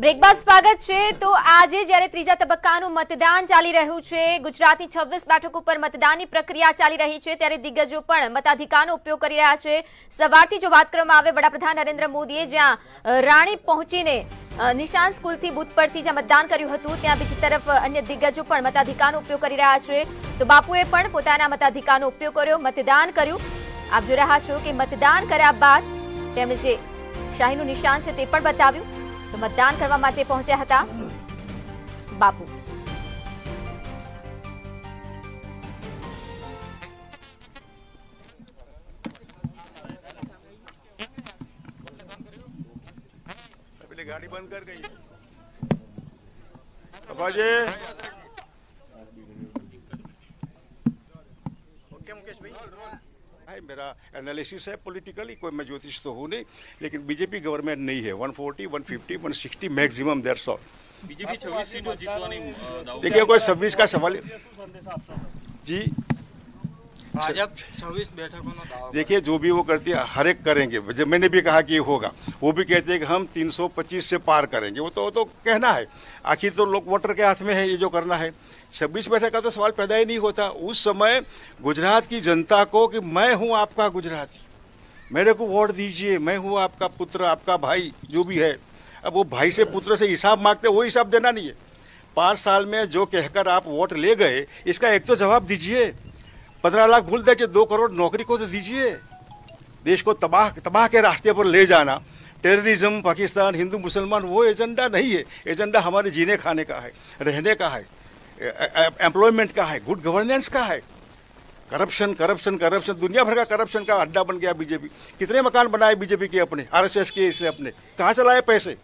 Break બાદ સ્વાગત છે। તો આજે જ્યારે ત્રીજા તબક્કાનું મતદાન ચાલી રહ્યું છે, ગુજરાતની 26 બેઠકો પર મતદાનની પ્રક્રિયા ચાલી રહી છે, ત્યારે દિગ્ગજો પણ મતાધિકારનો ઉપયોગ કરી રહ્યા છે। સવારથી જો વાત કરવામાં આવે, વડાપ્રધાન નરેન્દ્ર મોદીએ જ્યાં રાણી પહોંચીને નિશાન સ્કૂલથી બૂથ પરથી જ્યાં મતદાન કર્યું હતું, ત્યાં બીજી તરફ અન્ય દિગ્ગજો પણ મતાધિકારનો ઉપયોગ કરી રહ્યા છે। તો બાપુએ પણ પોતાના મતાધિકારનો ઉપયોગ કર્યો, મતદાન કર્યું। આપ જોઈ રહ્યા છો કે મતદાન કર્યા બાદ તેમણે જે શાહીનું નિશાન છે તે પણ બતાવ્યું। तो मतदान करवा माटे पहुंचा हता बापू। पहले गाड़ी बंद कर गई बाबाजी। ओके मुकेश भाई, मेरा एनालिसिस है पॉलिटिकली, कोई मैं ज्योतिष तो हूँ नहीं, लेकिन बीजेपी गवर्नमेंट नहीं है। 140, 150, 160 मैक्सिमम, दैट्स ऑल। बीजेपी 26 सीटों जीतवानी देखिए, कोई 26 का सवाल जी, भाजपा 26 बैठकों देखिए, जो भी वो करती है हर एक करेंगे। जब मैंने भी कहा कि होगा, वो भी कहते हैं कि हम 325 से पार करेंगे। वो तो कहना है, आखिर तो लोग वोटर के हाथ में है ये जो करना है। 26 बैठक का तो सवाल पैदा ही नहीं होता। उस समय गुजरात की जनता को कि मैं हूँ आपका गुजराती, मेरे को वोट दीजिए, मैं हूँ आपका पुत्र, आपका भाई, जो भी है। अब वो भाई से पुत्र से हिसाब मांगते, वो हिसाब देना नहीं है। 5 साल में जो कहकर आप वोट ले गए, इसका एक तो जवाब दीजिए। 15 लाख भूल दीजिए, 2 करोड़ नौकरी को तो दीजिए। देश को तबाह के रास्ते पर ले जाना, टेररिज्म, पाकिस्तान, हिंदू मुसलमान, वो एजेंडा नहीं है। एजेंडा हमारे जीने खाने का है, रहने का है, एम्प्लॉयमेंट का है, गुड गवर्नेंस का है। करप्शन करप्शन करप्शन, दुनिया भर का करप्शन का अड्डा बन गया बीजेपी। कितने मकान बनाए बीजेपी के अपने, आरएसएस के, इससे अपने कहाँ चलाए पैसे?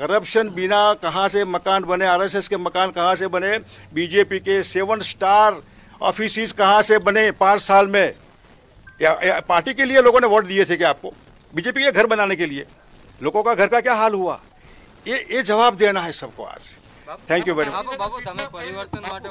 करप्शन बिना कहाँ से मकान बने, आरएसएस के मकान कहाँ से बने, बीजेपी के 7 स्टार ऑफिस कहाँ से बने 5 साल में? या पार्टी के लिए लोगों ने वोट दिए थे क्या आपको? बीजेपी के घर बनाने के लिए लोगों का घर का क्या हाल हुआ? ये जवाब देना है सबको आज। Thank you very much.